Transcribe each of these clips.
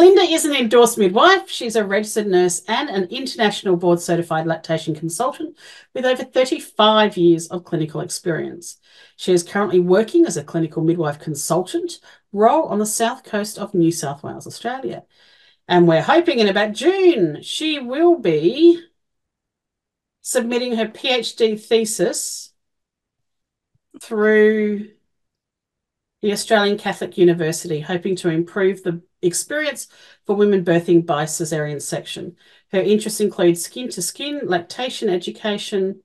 Linda is an endorsed midwife. She's a registered nurse and an international board-certified lactation consultant with over 35 years of clinical experience. She is currently working as a clinical midwife consultant role on the south coast of New South Wales, Australia. And we're hoping in about June she will be submitting her PhD thesis through the Australian Catholic University, hoping to improve the experience for women birthing by caesarean section. Her interests include skin-to-skin, lactation education,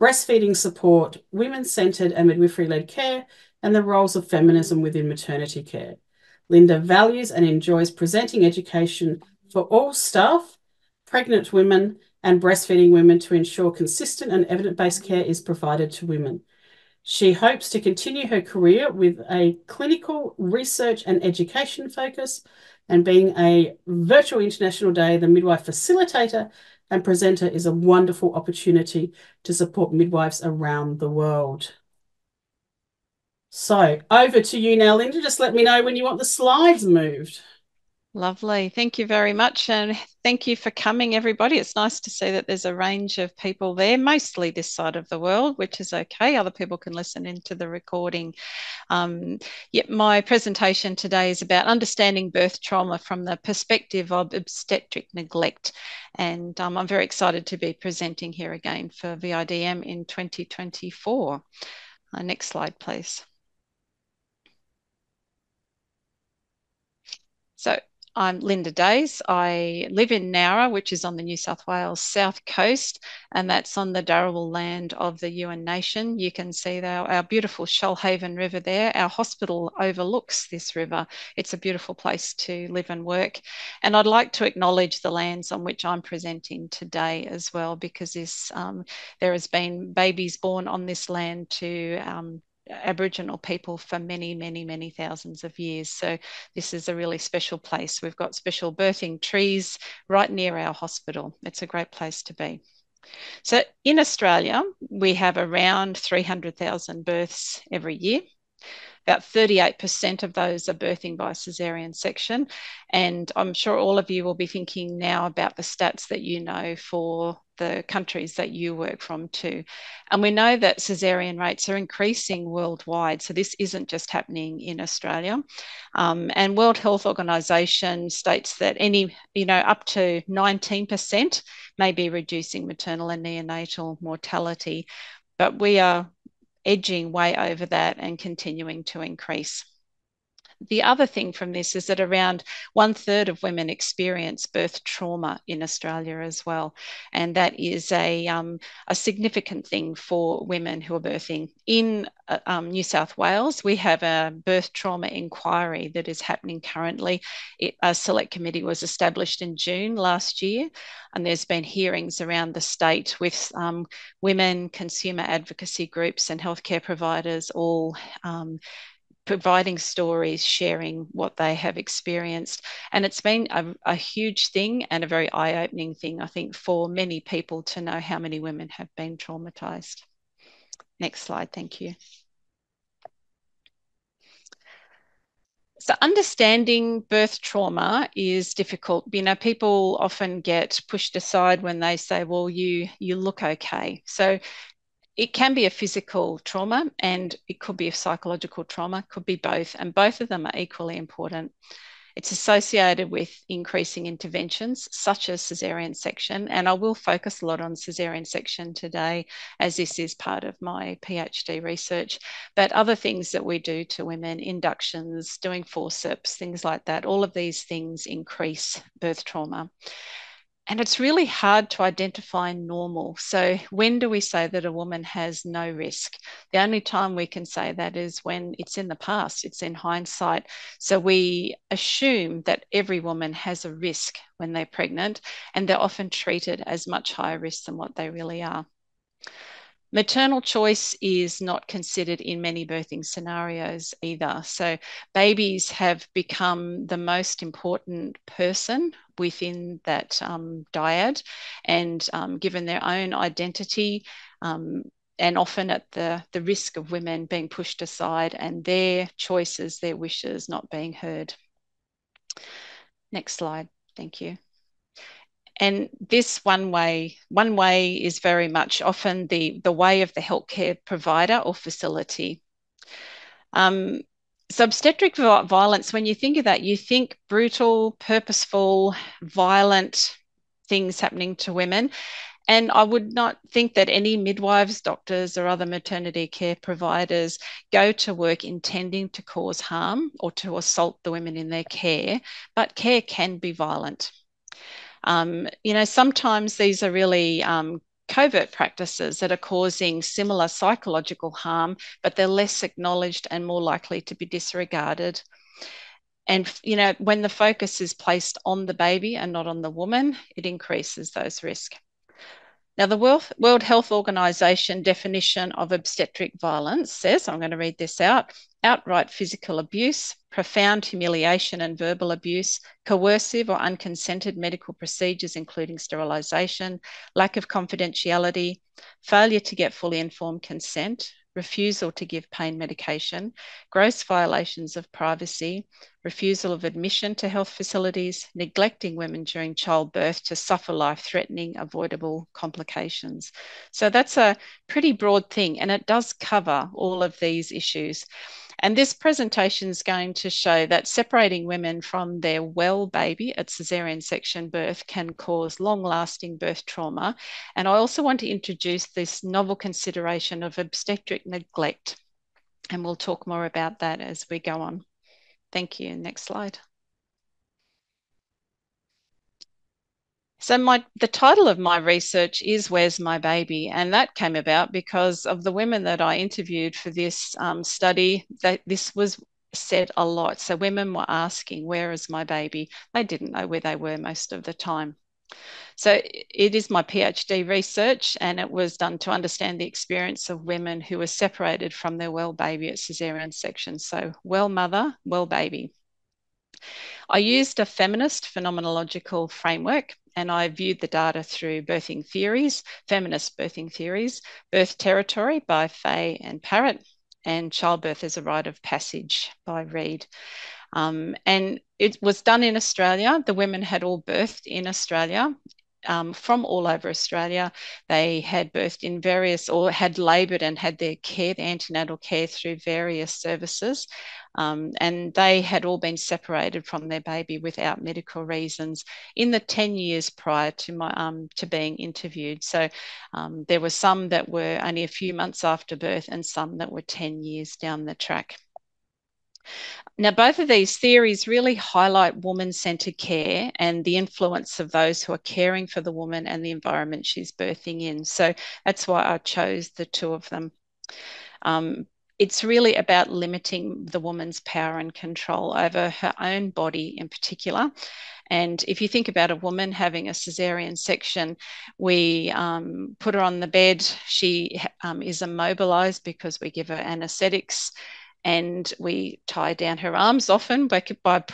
breastfeeding support, women-centred and midwifery-led care, and the roles of feminism within maternity care. Linda values and enjoys presenting education for all staff, pregnant women and breastfeeding women to ensure consistent and evidence-based care is provided to women. She hopes to continue her career with a clinical research and education focus, and being a virtual International Day, the midwife facilitator and presenter is a wonderful opportunity to support midwives around the world. So over to you now, Linda. Just let me know when you want the slides moved. Lovely. Thank you very much. And thank you for coming, everybody. It's nice to see that there's a range of people there, mostly this side of the world, which is okay. Other people can listen into the recording. My presentation today is about understanding birth trauma from the perspective of obstetric neglect. And I'm very excited to be presenting here again for VIDM in 2024. Next slide, please. So I'm Linda Deys. I live in Nowra, which is on the New South Wales south coast, and that's on the Darawal land of the Yuin Nation. You can see our beautiful Shoalhaven River there. Our hospital overlooks this river. It's a beautiful place to live and work. And I'd like to acknowledge the lands on which I'm presenting today as well, because there has been babies born on this land to Aboriginal people for many, many, many thousands of years. So this is a really special place. We've got special birthing trees right near our hospital. It's a great place to be. So in Australia, we have around 300,000 births every year. About 38% of those are birthing by caesarean section. And I'm sure all of you will be thinking now about the stats that you know for the countries that you work from too. And we know that caesarean rates are increasing worldwide. So this isn't just happening in Australia. And World Health Organization states that up to 19% may be reducing maternal and neonatal mortality. But we are edging way over that and continuing to increase. The other thing from this is that around 1/3 of women experience birth trauma in Australia as well. And that is a significant thing for women who are birthing. In New South Wales, we have a birth trauma inquiry that is happening currently. A select committee was established in June last year, and there's been hearings around the state with women, consumer advocacy groups and healthcare providers all providing stories, sharing what they have experienced. And it's been a huge thing and a very eye-opening thing, I think, for many people to know how many women have been traumatised. Next slide, thank you. So understanding birth trauma is difficult. People often get pushed aside when they say, well, you look okay. So it can be a physical trauma and it could be a psychological trauma, could be both, and both of them are equally important. It's associated with increasing interventions such as caesarean section, and I will focus a lot on caesarean section today as this is part of my PhD research, but other things that we do to women, inductions, doing forceps, things like that, all of these things increase birth trauma. And it's really hard to identify normal. So when do we say that a woman has no risk? The only time we can say that is when it's in the past, it's in hindsight. So we assume that every woman has a risk when they're pregnant, and they're often treated as much higher risk than what they really are. Maternal choice is not considered in many birthing scenarios either. So babies have become the most important person within that dyad, and given their own identity, and often at the risk of women being pushed aside and their choices, their wishes not being heard. Next slide. Thank you. And this one way is very much often the way of the healthcare provider or facility. So obstetric violence, when you think of that, you think brutal, purposeful, violent things happening to women. And I would not think that any midwives, doctors or other maternity care providers go to work intending to cause harm or to assault the women in their care, but care can be violent. Sometimes these are really covert practices that are causing similar psychological harm, but they're less acknowledged and more likely to be disregarded. And, you know, when the focus is placed on the baby and not on the woman, it increases those risks. Now, the World Health Organization definition of obstetric violence says, I'm going to read this out, outright physical abuse, profound humiliation and verbal abuse, coercive or unconsented medical procedures, including sterilization, lack of confidentiality, failure to get fully informed consent, refusal to give pain medication, gross violations of privacy, refusal of admission to health facilities, neglecting women during childbirth to suffer life-threatening, avoidable complications. So that's a pretty broad thing, and it does cover all of these issues. And this presentation is going to show that separating women from their well baby at caesarean section birth can cause long-lasting birth trauma. And I also want to introduce this novel consideration of obstetric neglect. And we'll talk more about that as we go on. Thank you. Next slide. So the title of my research is Where's My Baby? And that came about because of the women that I interviewed for this study, that this was said a lot. So women were asking, where is my baby? They didn't know where they were most of the time. So it is my PhD research, and it was done to understand the experience of women who were separated from their well baby at caesarean section. So well mother, well baby. I used a feminist phenomenological framework, and I viewed the data through birthing theories, feminist birthing theories, Birth Territory by Fay and Parrott, and Childbirth as a Rite of Passage by Reed. And it was done in Australia. The women had all birthed in Australia, from all over Australia. They had birthed in various, or had laboured and had their care, their antenatal care, through various services. And they had all been separated from their baby without medical reasons in the 10 years prior to my to being interviewed. So there were some that were only a few months after birth and some that were 10 years down the track. Now, both of these theories really highlight woman-centred care and the influence of those who are caring for the woman and the environment she's birthing in. So that's why I chose the two of them. It's really about limiting the woman's power and control over her own body in particular. And if you think about a woman having a caesarean section, we put her on the bed. She is immobilised because we give her anaesthetics, and we tie down her arms often by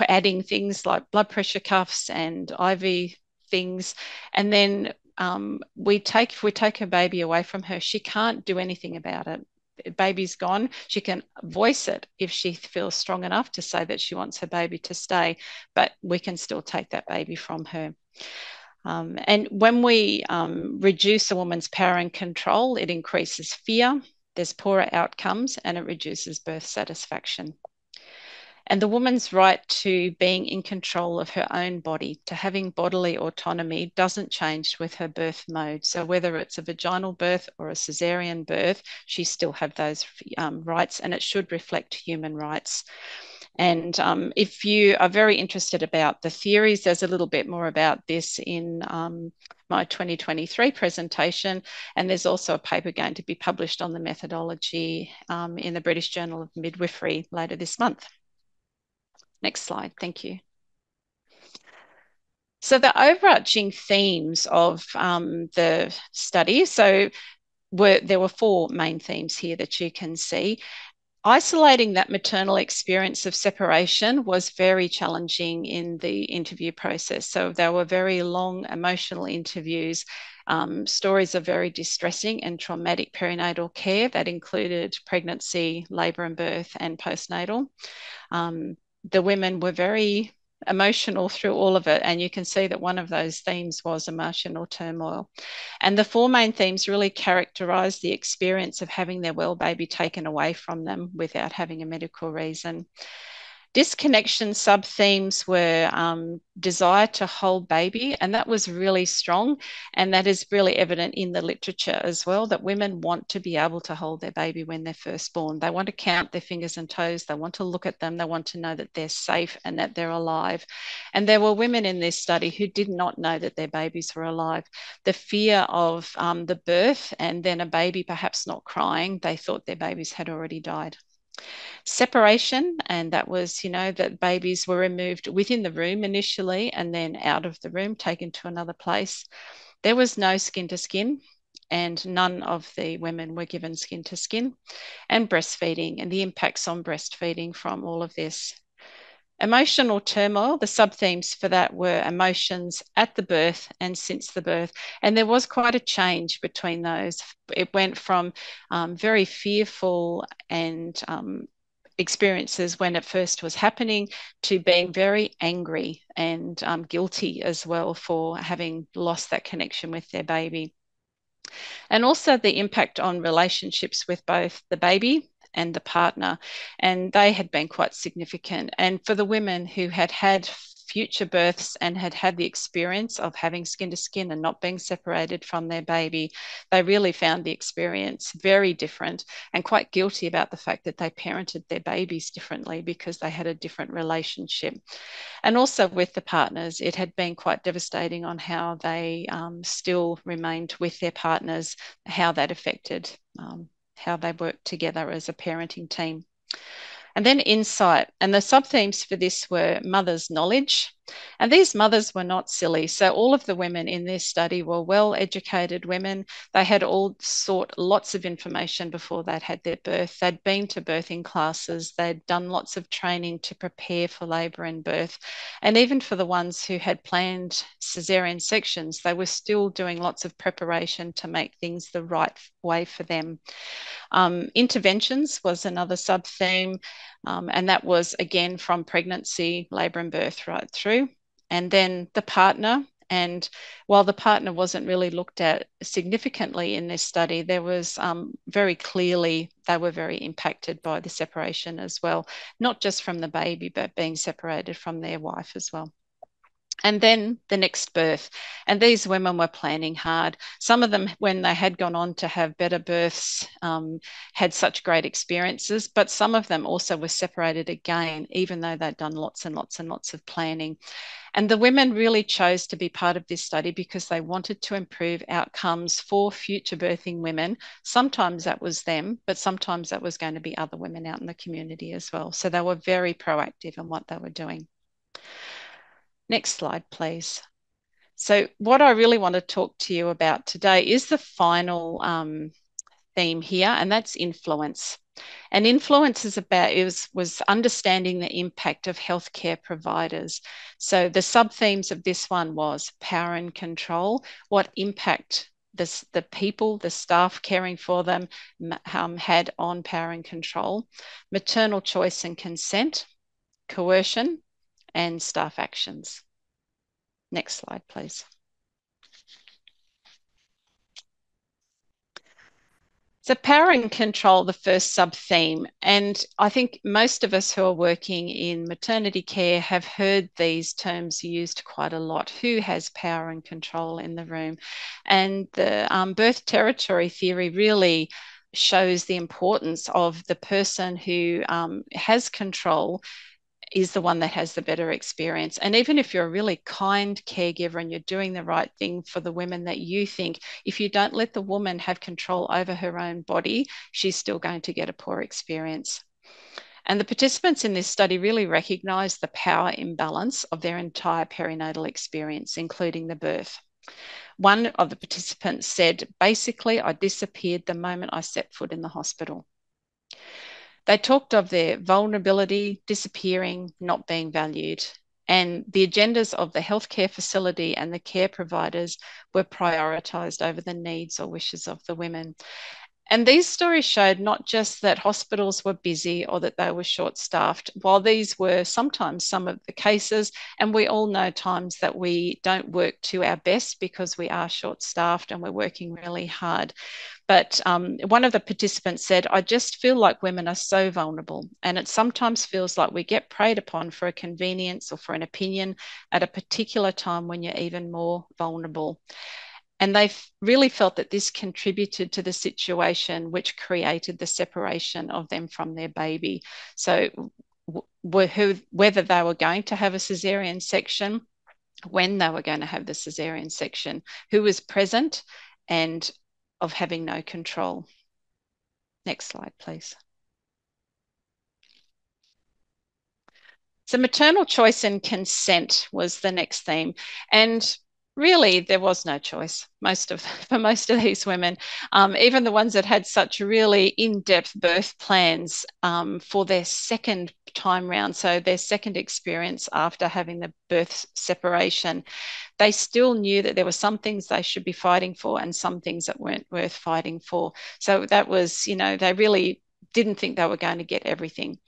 adding things like blood pressure cuffs and IV things. And then if we take her baby away from her, she can't do anything about it. Baby's gone. She can voice it if she feels strong enough to say that she wants her baby to stay, but we can still take that baby from her. And when we reduce a woman's power and control, it increases fear, there's poorer outcomes, and it reduces birth satisfaction. And the woman's right to being in control of her own body, to having bodily autonomy, doesn't change with her birth mode. So whether it's a vaginal birth or a caesarean birth, she still have those rights, and it should reflect human rights. And if you are very interested about the theories, there's a little bit more about this in my 2023 presentation. And there's also a paper going to be published on the methodology in the British Journal of Midwifery later this month. Next slide, thank you. So the overarching themes of the study, there were four main themes here that you can see. Isolating that maternal experience of separation was very challenging in the interview process. So there were very long emotional interviews. Stories of very distressing and traumatic perinatal care that included pregnancy, labour and birth, and postnatal. The women were very emotional through all of it, and you can see that one of those themes was emotional turmoil. And the four main themes really characterised the experience of having their well baby taken away from them without having a medical reason. Disconnection sub-themes were desire to hold baby, and that was really strong, and that is really evident in the literature as well, that women want to be able to hold their baby when they're first born. They want to count their fingers and toes, they want to look at them, they want to know that they're safe and that they're alive. And there were women in this study who did not know that their babies were alive. The fear of the birth, and then a baby perhaps not crying, they thought their babies had already died. Separation, and that was, you know, that babies were removed within the room initially and then out of the room, taken to another place. There was no skin to skin, and none of the women were given skin to skin. And breastfeeding, and the impacts on breastfeeding from all of this. Emotional turmoil, the sub-themes for that were emotions at the birth and since the birth. And there was quite a change between those. It went from very fearful and experiences when it first was happening to being very angry and guilty as well for having lost that connection with their baby. And also the impact on relationships with both the baby and the partner, and they had been quite significant. And for the women who had had future births and had had the experience of having skin to skin and not being separated from their baby, they really found the experience very different and quite guilty about the fact that they parented their babies differently because they had a different relationship. And also with the partners, it had been quite devastating on how they still remained with their partners, how that affected how they worked together as a parenting team. And then insight. And the sub-themes for this were mother's knowledge. And these mothers were not silly. So all of the women in this study were well-educated women. They had all lots of information before they'd had their birth. They'd been to birthing classes. They'd done lots of training to prepare for labour and birth. And even for the ones who had planned caesarean sections, they were still doing lots of preparation to make things the right way for them. Interventions was another sub-theme. And that was, again, from pregnancy, labour and birth right through. And then the partner. And while the partner wasn't really looked at significantly in this study, there was very clearly they were very impacted by the separation as well, not just from the baby, but being separated from their wife as well. And then the next birth. And these women were planning hard. Some of them, when they had gone on to have better births, had such great experiences, but some of them also were separated again, even though they'd done lots and lots and lots of planning. And the women really chose to be part of this study because they wanted to improve outcomes for future birthing women. Sometimes that was them, but sometimes that was going to be other women out in the community as well. So they were very proactive in what they were doing. Next slide, please. So what I really want to talk to you about today is the final theme here, and that's influence. And influence is about, was understanding the impact of healthcare providers. So the sub-themes of this one was power and control, what impact the people, the staff caring for them had on power and control, maternal choice and consent, coercion, and staff actions. Next slide, please. So power and control, the first sub-theme, and I think most of us who are working in maternity care have heard these terms used quite a lot. Who has power and control in the room? And the birth territory theory really shows the importance of the person who has control is the one that has the better experience. And even if you're a really kind caregiver and you're doing the right thing for the women that you think, if you don't let the woman have control over her own body, she's still going to get a poor experience. And the participants in this study really recognised the power imbalance of their entire perinatal experience, including the birth. One of the participants said, basically, I disappeared the moment I set foot in the hospital. They talked of their vulnerability, disappearing, not being valued, and the agendas of the healthcare facility and the care providers were prioritised over the needs or wishes of the women. And these stories showed not just that hospitals were busy or that they were short-staffed, while these were sometimes some of the cases, and we all know times that we don't work to our best because we are short-staffed and we're working really hard. But one of the participants said, I just feel like women are so vulnerable, and it sometimes feels like we get preyed upon for a convenience or for an opinion at a particular time when you're even more vulnerable. And they really felt that this contributed to the situation which created the separation of them from their baby. So whether they were going to have a caesarean section, when they were going to have the caesarean section, who was present, and of having no control. Next slide, please. So maternal choice and consent was the next theme. And really, there was no choice for most of these women, even the ones that had such really in-depth birth plans for their second time round, so their second experience after having the birth separation. They still knew that there were some things they should be fighting for and some things that weren't worth fighting for. So that was, you know, they really didn't think they were going to get everything.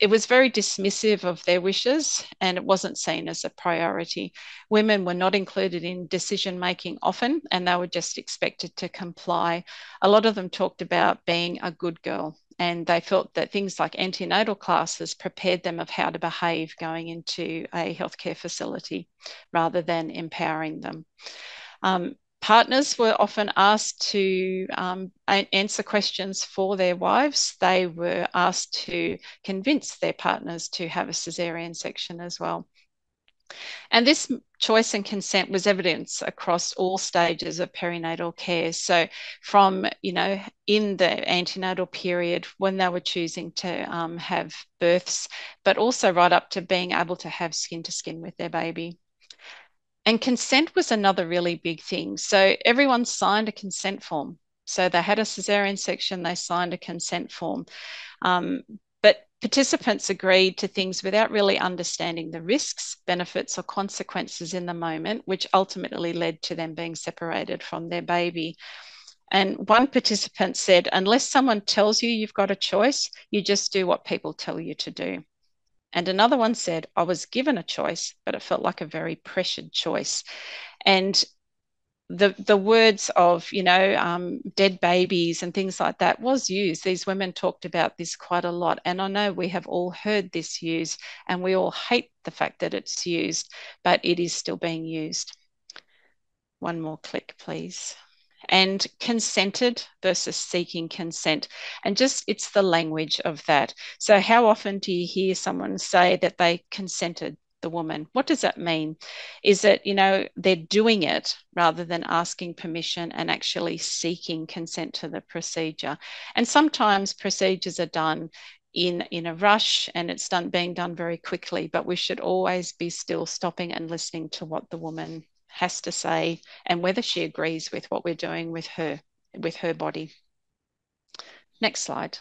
It was very dismissive of their wishes, and it wasn't seen as a priority. Women were not included in decision-making often, and they were just expected to comply. A lot of them talked about being a good girl, and they felt that things like antenatal classes prepared them of how to behave going into a healthcare facility rather than empowering them. Partners were often asked to answer questions for their wives. They were asked to convince their partners to have a caesarean section as well. And this choice and consent was evidenced across all stages of perinatal care. So from, you know, in the antenatal period when they were choosing to have births, but also right up to being able to have skin-to-skin with their baby. And consent was another really big thing. So everyone signed a consent form. So they had a caesarean section, they signed a consent form. But participants agreed to things without really understanding the risks, benefits, or consequences in the moment, which ultimately led to them being separated from their baby. And one participant said, unless someone tells you you've got a choice, you just do what people tell you to do. And another one said, I was given a choice, but it felt like a very pressured choice. And the words of, you know, dead babies and things like that was used. These women talked about this quite a lot. And I know we have all heard this used, and we all hate the fact that it's used, but it is still being used. One more click, please. And consented versus seeking consent. And just, it's the language of that. So how often do you hear someone say that they consented the woman? What does that mean? Is it, you know, they're doing it rather than asking permission and actually seeking consent to the procedure. And sometimes procedures are done in a rush, and it's being done very quickly, but we should always be still stopping and listening to what the woman has to say and whether she agrees with what we're doing with her body. Next slide.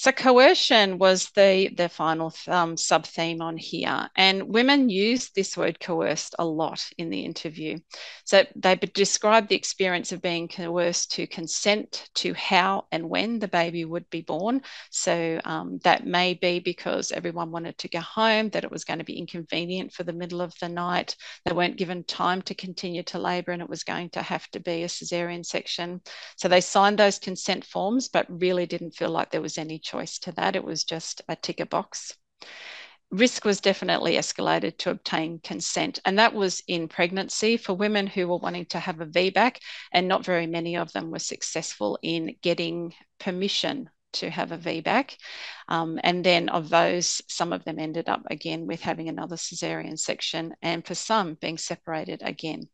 So coercion was the final sub-theme on here. And women used this word coerced a lot in the interview. So they described the experience of being coerced to consent to how and when the baby would be born. So that may be because everyone wanted to go home, that it was going to be inconvenient for the middle of the night. They weren't given time to continue to labour, and it was going to have to be a caesarean section. So they signed those consent forms, but really didn't feel like there was any choice to that. It was just a ticker box. Risk was definitely escalated to obtain consent, and that was in pregnancy for women who were wanting to have a VBAC, and not very many of them were successful in getting permission to have a VBAC. And then of those, some of them ended up again with having another caesarean section, and for some being separated again.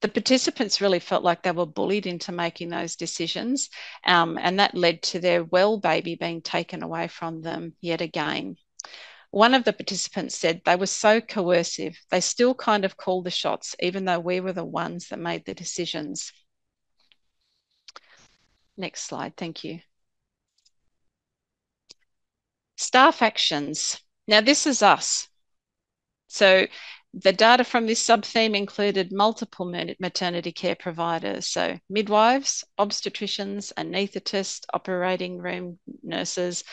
The participants really felt like they were bullied into making those decisions, and that led to their well baby being taken away from them yet again. One of the participants said they were so coercive, they still kind of called the shots, even though we were the ones that made the decisions. Next slide, thank you. Staff actions. Now this is us. So The data from this sub-theme included multiple maternity care providers, so midwives, obstetricians, anaesthetists, operating room nurses,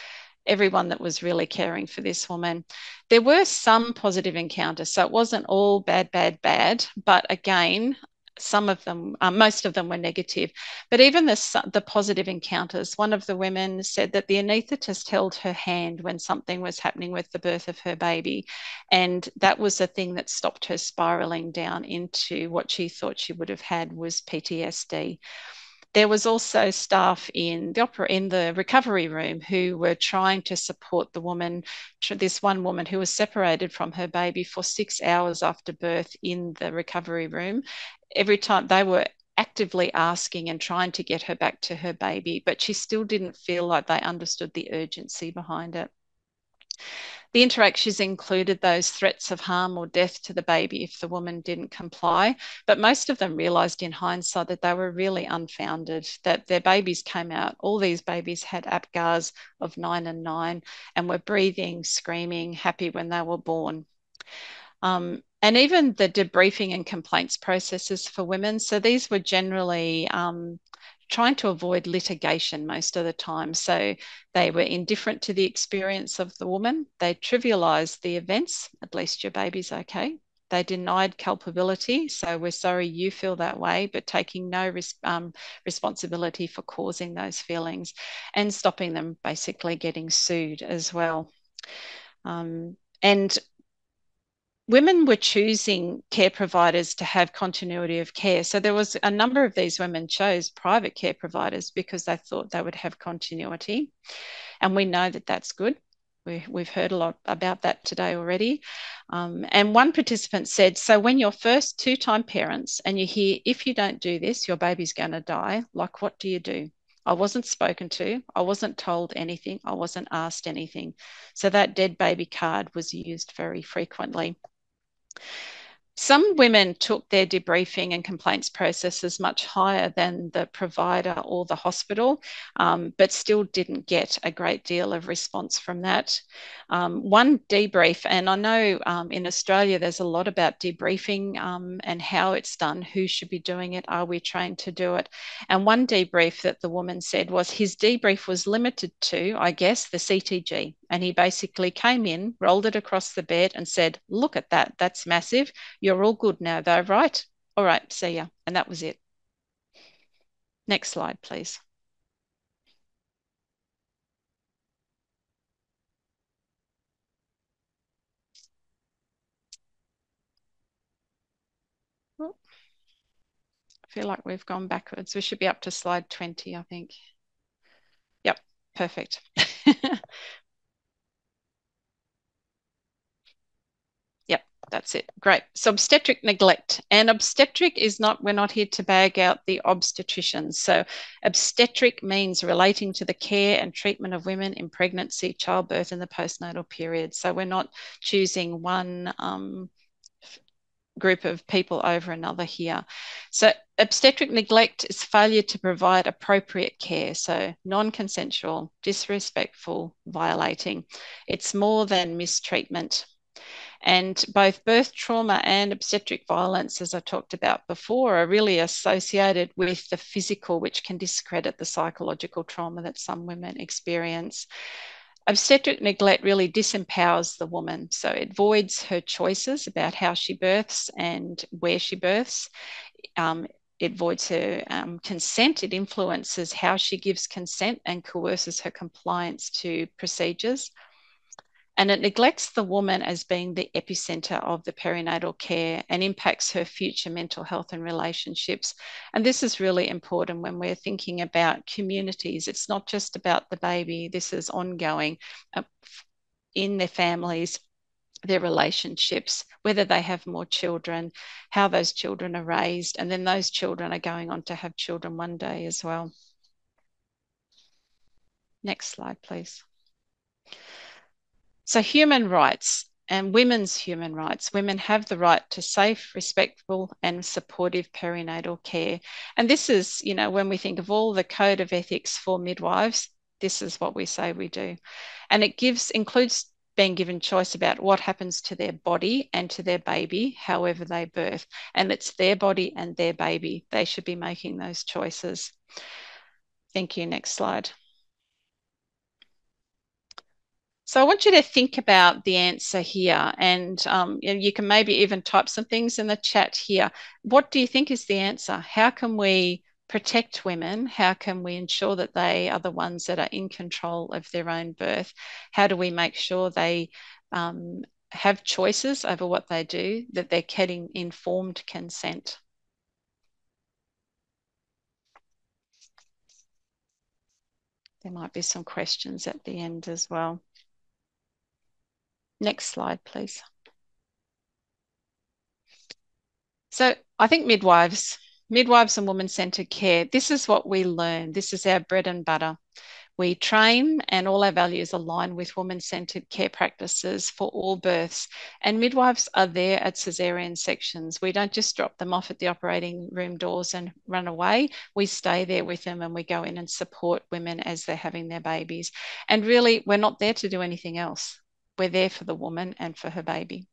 everyone that was really caring for this woman. There were some positive encounters, so it wasn't all bad, but again, some of them, most of them were negative. But even the positive encounters, one of the women said that the anaesthetist held her hand when something was happening with the birth of her baby, and that was the thing that stopped her spiralling down into what she thought she would have had was PTSD. There was also staff in the recovery room who were trying to support the woman, this one woman who was separated from her baby for 6 hours after birth in the recovery room. Every time they were actively asking and trying to get her back to her baby, but she still didn't feel like they understood the urgency behind it. The interactions included those threats of harm or death to the baby if the woman didn't comply, but most of them realised in hindsight that they were really unfounded, that their babies came out, all these babies had Apgars of 9 and 9 and were breathing, screaming, happy when they were born. And even the debriefing and complaints processes for women, so these were generally trying to avoid litigation most of the time. So they were indifferent to the experience of the woman. They trivialised the events, at least your baby's okay. They denied culpability, so we're sorry you feel that way, but taking no responsibility for causing those feelings and stopping them basically getting sued as well. And women were choosing care providers to have continuity of care. So there was a number of these women chose private care providers because they thought they would have continuity. And we know that that's good. We've heard a lot about that today already. And one participant said, so when you're first two-time parents and you hear, if you don't do this, your baby's going to die, like, what do you do? I wasn't spoken to. I wasn't told anything. I wasn't asked anything. So that dead baby card was used very frequently. Some women took their debriefing and complaints processes much higher than the provider or the hospital, but still didn't get a great deal of response from that. One debrief, and I know in Australia there's a lot about debriefing and how it's done, who should be doing it, are we trained to do it? And one debrief that the woman said was his debrief was limited to, I guess, the CTG. And he basically came in, rolled it across the bed and said, look at that, that's massive. You're all good now though, right? All right, see ya. And that was it. Next slide, please. I feel like we've gone backwards. We should be up to slide 20, I think. Yep, perfect. That's it. Great. So obstetric neglect. And obstetric is not, we're not here to bag out the obstetricians. So obstetric means relating to the care and treatment of women in pregnancy, childbirth and the postnatal period. So we're not choosing one group of people over another here. So obstetric neglect is failure to provide appropriate care, so non-consensual, disrespectful, violating. It's more than mistreatment. And both birth trauma and obstetric violence, as I talked about before, are really associated with the physical, which can discredit the psychological trauma that some women experience. Obstetric neglect really disempowers the woman. So it voids her choices about how she births and where she births. It voids her consent. It influences how she gives consent and coerces her compliance to procedures. And it neglects the woman as being the epicentre of the perinatal care and impacts her future mental health and relationships. And this is really important when we're thinking about communities. It's not just about the baby. This is ongoing in their families, their relationships, whether they have more children, how those children are raised, and then those children are going on to have children one day as well. Next slide, please. So human rights and women's human rights. Women have the right to safe, respectful and supportive perinatal care. And this is, you know, when we think of all the code of ethics for midwives, this is what we say we do. And it includes being given choice about what happens to their body and to their baby, however they birth. And it's their body and their baby. They should be making those choices. Thank you. Next slide. So I want you to think about the answer here, and you can maybe even type some things in the chat here. What do you think is the answer? How can we protect women? How can we ensure that they are the ones that are in control of their own birth? How do we make sure they have choices over what they do, that they're getting informed consent? There might be some questions at the end as well. Next slide, please. So I think midwives and woman-centred care, this is what we learn. This is our bread and butter. We train, and all our values align with woman-centred care practices for all births. And midwives are there at caesarean sections. We don't just drop them off at the operating room doors and run away. We stay there with them, and we go in and support women as they're having their babies. And really, we're not there to do anything else. We're there for the woman and for her baby.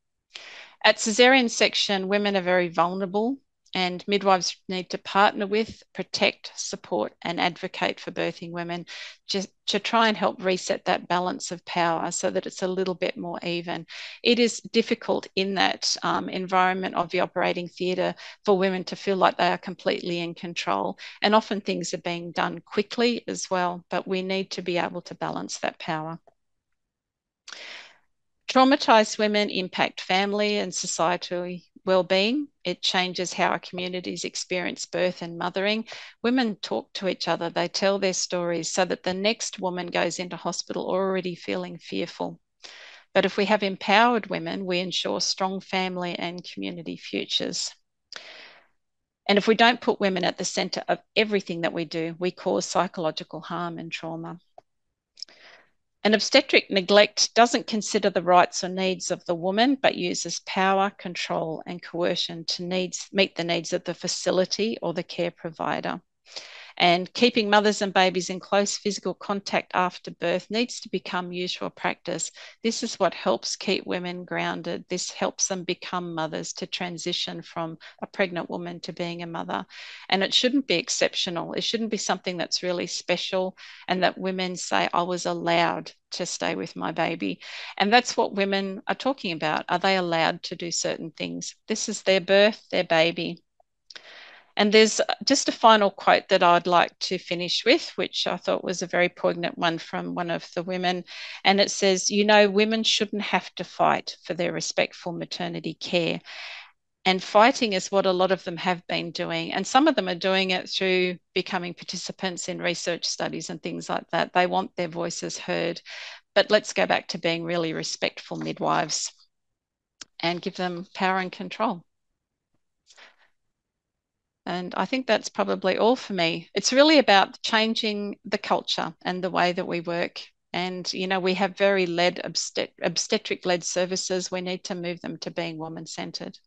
At caesarean section, women are very vulnerable, and midwives need to partner with, protect, support and advocate for birthing women just to try and help reset that balance of power so that it's a little bit more even. It is difficult in that environment of the operating theatre for women to feel like they are completely in control, and often things are being done quickly as well, but we need to be able to balance that power. Traumatised women impact family and societal well-being. It changes how our communities experience birth and mothering. Women talk to each other. They tell their stories so that the next woman goes into hospital already feeling fearful. But if we have empowered women, we ensure strong family and community futures. And if we don't put women at the centre of everything that we do, we cause psychological harm and trauma. And obstetric neglect doesn't consider the rights or needs of the woman, but uses power, control and coercion to meet the needs of the facility or the care provider. And keeping mothers and babies in close physical contact after birth needs to become usual practice. This is what helps keep women grounded. This helps them become mothers, to transition from a pregnant woman to being a mother. And it shouldn't be exceptional. It shouldn't be something that's really special and that women say, I was allowed to stay with my baby. And that's what women are talking about. Are they allowed to do certain things? This is their birth, their baby. And there's just a final quote that I'd like to finish with, which I thought was a very poignant one from one of the women. And it says, you know, women shouldn't have to fight for their respectful maternity care. And fighting is what a lot of them have been doing. And some of them are doing it through becoming participants in research studies and things like that. They want their voices heard. But let's go back to being really respectful midwives and give them power and control. And I think that's probably all for me. It's really about changing the culture and the way that we work. And, you know, we have very obstetric-led services. We need to move them to being woman-centred.